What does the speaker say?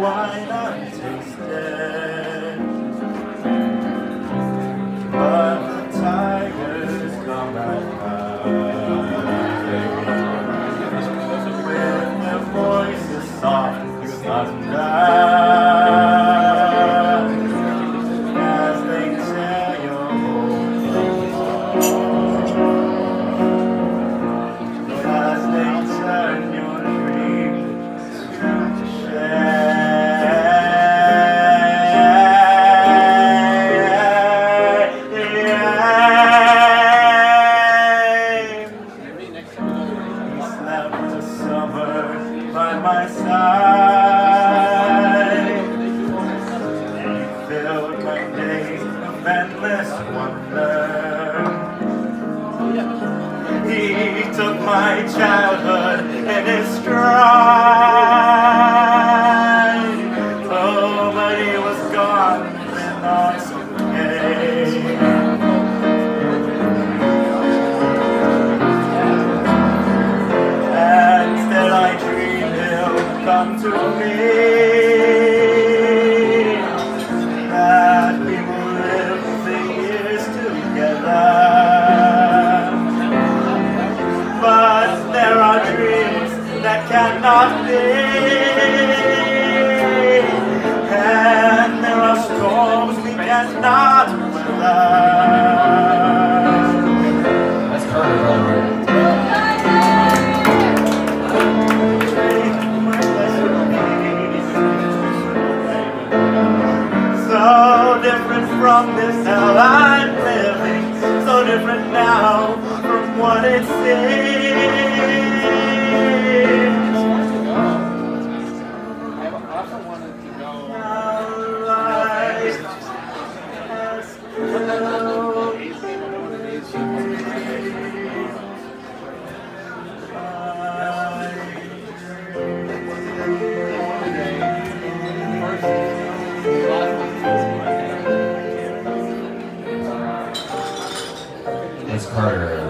wine I tasted, but the tigers come out with their voices soft as thunder, as they tear your whole soul, as they turn your by my side. He filled my days of endless wonder. He took my childhood in his stride. Oh, but he was gone and not so gay. Come to me, that we will live the years together. But there are dreams that cannot be, and there are storms we cannot weather. That's perfect. From this hell I'm living, so different now from what it seems. Now life has Carter.